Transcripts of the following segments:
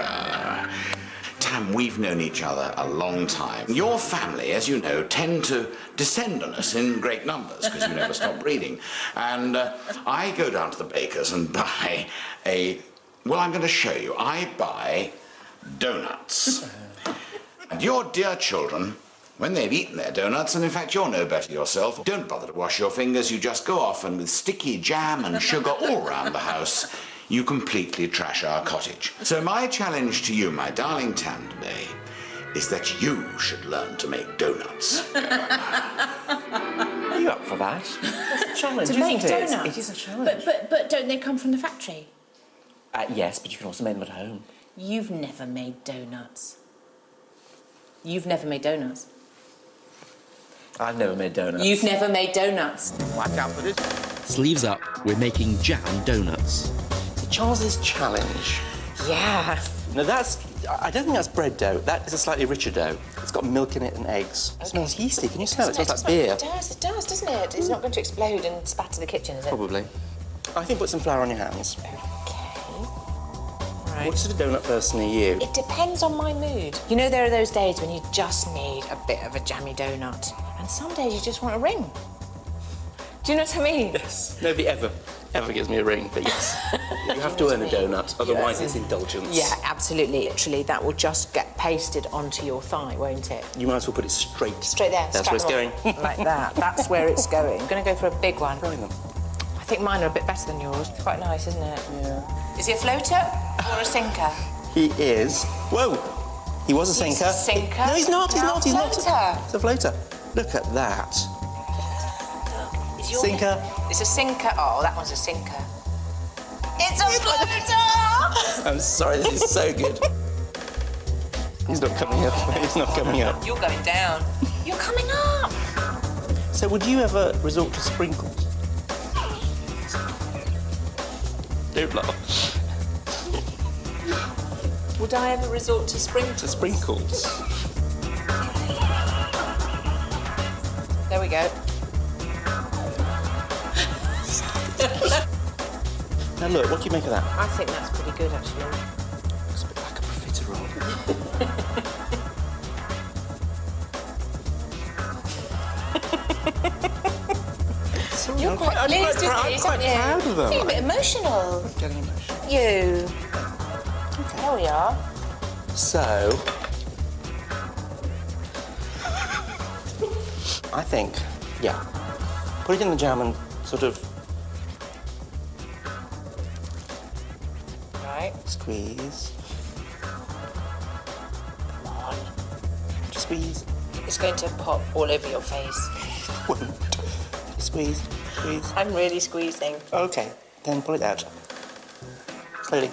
America. Tam, we've known each other a long time. Your family, as you know, tend to descend on us in great numbers because you never stop reading. And I go down to the baker's and buy a... Well, I'm going to show you. I buy donuts. And your dear children, when they've eaten their donuts, and in fact you're no better yourself, don't bother to wash your fingers, you just go off and with sticky jam and sugar all round the house, you completely trash our cottage. So my challenge to you, my darling Tam, today, is that you should learn to make donuts. Are you up for that? It's a challenge, isn't it? It is a challenge. But don't they come from the factory? Yes, but you can also make them at home. You've never made donuts. You've never made donuts. I've never made donuts. You've never made donuts. Watch out for this. Sleeves up, we're making jam donuts. So Charles's challenge. Yeah. Now that's, I don't think that's bread dough. That is a slightly richer dough. It's got milk in it and eggs. Okay. It smells yeasty, can you smell it? It smells like beer. It does, doesn't it? It's not going to explode and spatter the kitchen, is it? Probably. I think put some flour on your hands. What sort of donut person are you? It depends on my mood. You know, there are those days when you just need a bit of a jammy donut, and some days you just want a ring. Do you know what I mean? Yes. Nobody ever gives me a ring, but yes. You have to earn a donut, otherwise it's indulgence. Yeah, absolutely, literally. That will just get pasted onto your thigh, won't it? You might as well put it straight. Straight there. That's where it's going. Like that. That's where it's going. I'm going to go for a big one. Try them. I think mine are a bit better than yours. It's quite nice, isn't it? Yeah. Is he a floater? Or a sinker? He is. Whoa! He was a sinker. He's a sinker. No, he's not. He's not. He's not. He's a floater. Look at that. Look. It's your sinker. It's a sinker. Oh, that one's a sinker. It's a floater. I'm sorry. This is so good. He's not coming up. He's not coming up. You're going down. You're coming up. So, would you ever resort to sprinkles? Don't laugh. Would I ever resort to sprinkles? To sprinkles. There we go. Now look, what do you make of that? I think that's pretty good, actually. Looks a bit like a profiterole. Sorry, you're quite pleased, isn't it? I'm quite proud of them. You're a bit emotional. I'm getting emotional. You. There we are. So... I think, yeah. Put it in the jam and sort of... Right. Squeeze. Come on. Just squeeze. It's going to pop all over your face. It won't. Squeeze, squeeze. I'm really squeezing. OK, then pull it out. Slowly.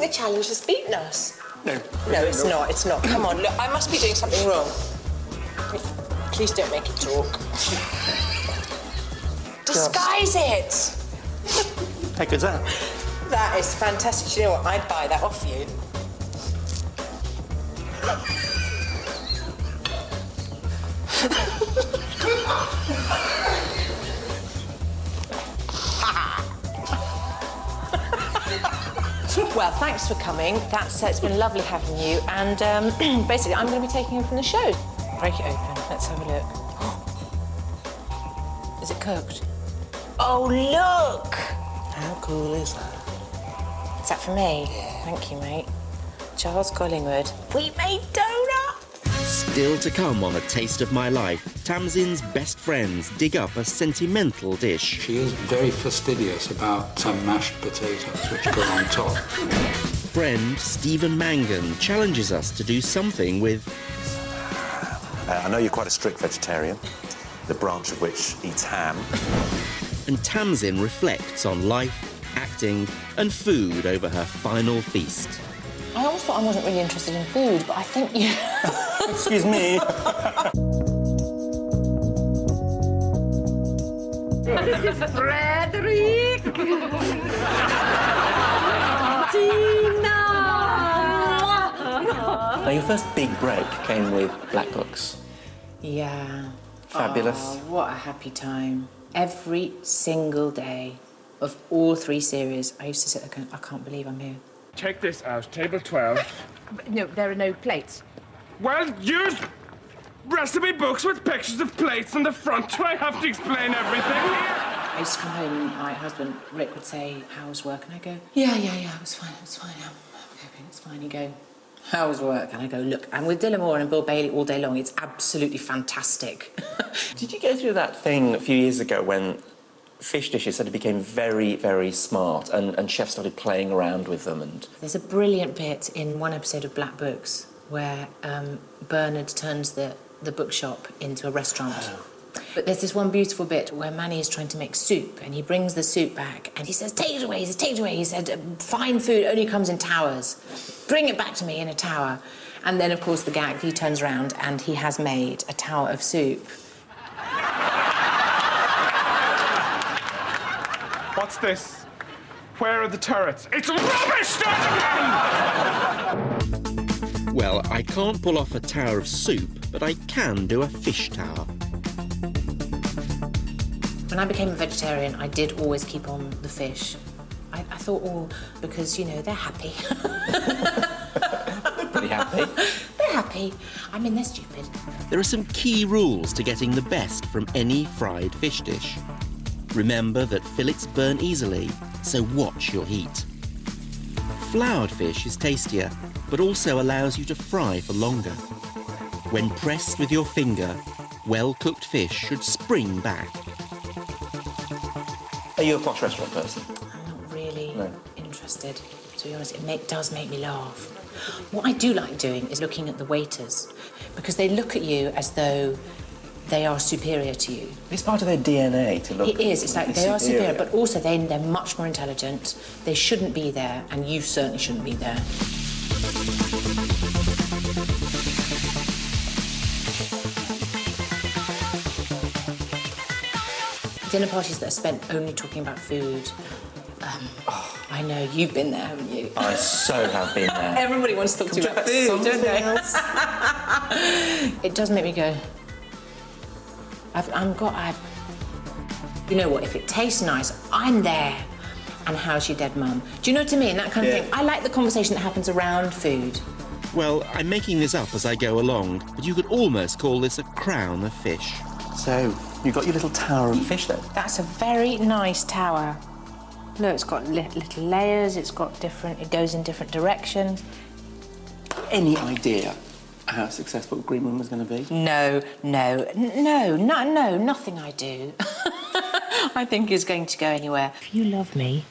The challenge has beaten us. No. No, it's not. It's not. Come on, look, I must be doing something wrong. Please don't make it talk. Disguise it! How good's that? That is fantastic. You know what? I'd buy that off you. Well, thanks for coming. That's it's been lovely having you. And basically, I'm going to be taking you from the show. Break it open. Let's have a look. Is it cooked? Oh, look! How cool is that? Is that for me? Yeah. Thank you, mate. Charles Collingwood. We made donuts! Still to come on A Taste of My Life, Tamsin's best friends dig up a sentimental dish. She is very fastidious about some mashed potatoes which go on top. Friend Stephen Mangan challenges us to do something with... I know you're quite a strict vegetarian, the branch of which eats ham. And Tamsin reflects on life, acting and food over her final feast. I always thought I wasn't really interested in food, but I think you... Excuse me. This is Frederick! Tina! Now, your first big break came with Black Books. Yeah. Fabulous. Oh, what a happy time. Every single day of all three series, I used to sit there, I can't believe I'm here. Take this out, table 12. No, there are no plates. Well, use recipe books with pictures of plates on the front. Do I have to explain everything? I used to come home and my husband, Rick, would say, how's work? And I go, yeah, it was fine, I'm coping, it's fine. He'd go, how's work? And I go, look, I'm with Dillamore and Bill Bailey all day long. It's absolutely fantastic. Did you go through that thing a few years ago when fish dishes suddenly became very, very smart and chefs started playing around with them? And there's a brilliant bit in one episode of Black Books where Bernard turns the bookshop into a restaurant. Oh. But there's this one beautiful bit where Manny is trying to make soup and he brings the soup back and he says, take it away, he says, take it away. He said, fine food only comes in towers. Bring it back to me in a tower. And then, of course, the gag, he turns around and he has made a tower of soup. What's this? Where are the turrets? It's rubbish! Start again! Well, I can't pull off a tower of soup, but I can do a fish tower. When I became a vegetarian, I did always keep on the fish. I thought, oh, because, you know, they're happy. They're pretty happy. They're happy. I mean, they're stupid. There are some key rules to getting the best from any fried fish dish. Remember that fillets burn easily, so watch your heat. Floured fish is tastier, but also allows you to fry for longer. When pressed with your finger, well-cooked fish should spring back. Are you a posh restaurant person? I'm not really interested, to be honest. It does make me laugh. What I do like doing is looking at the waiters, because they look at you as though they are superior to you. It's part of their DNA to look at you. It is. It's like they are superior, but also they're much more intelligent. They shouldn't be there, and you certainly shouldn't be there. Dinner parties that are spent only talking about food. I know, you've been there, haven't you? I so have been there. Everybody wants to talk to you about food, don't they? It does make me go... You know what, if it tastes nice, I'm there. And how's your dead mum? Do you know what I mean? That kind of thing. I like the conversation that happens around food. Well, I'm making this up as I go along, but you could almost call this a crown of fish. So... you got your little tower of fish, though. That's a very nice tower. Look, it's got little layers, it's got different... it goes in different directions. Any idea how successful Green Room was going to be? No, nothing I do. I think it's going to go anywhere. If you love me,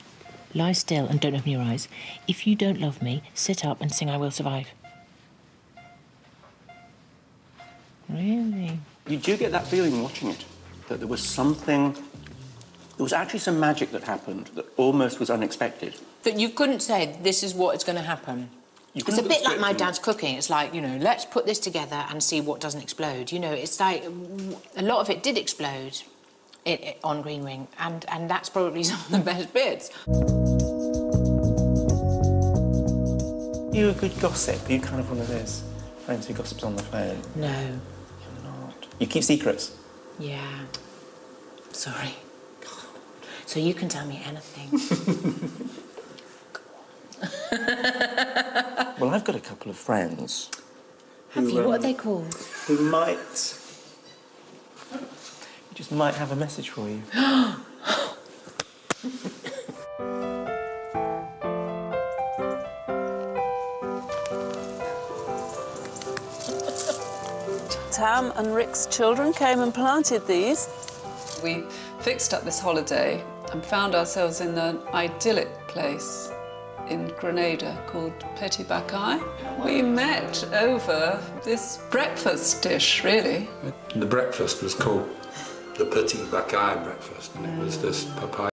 lie still and don't open your eyes. If you don't love me, sit up and sing I Will Survive. Really? You do get that feeling watching it. That there was something... there was actually some magic that happened that almost was unexpected. That you couldn't say, this is what is going to happen. It's a bit like my dad's cooking. It's like, you know, let's put this together and see what doesn't explode. You know, it's like... a lot of it did explode on Green Wing, and that's probably some of the best bits. You're a good gossip. Are you kind of one of those friends who gossips on the phone? No. You're not. You keep secrets? Yeah. Sorry. God. So you can tell me anything. Well, I've got a couple of friends. Have you? What are they called? Who might... who just might have a message for you. Tam and Rick's children came and planted these. We fixed up this holiday and found ourselves in an idyllic place in Grenada called Petit Bacaye. We met over this breakfast dish, really. The breakfast was called the Petit Bacaye breakfast, and it was this papaya.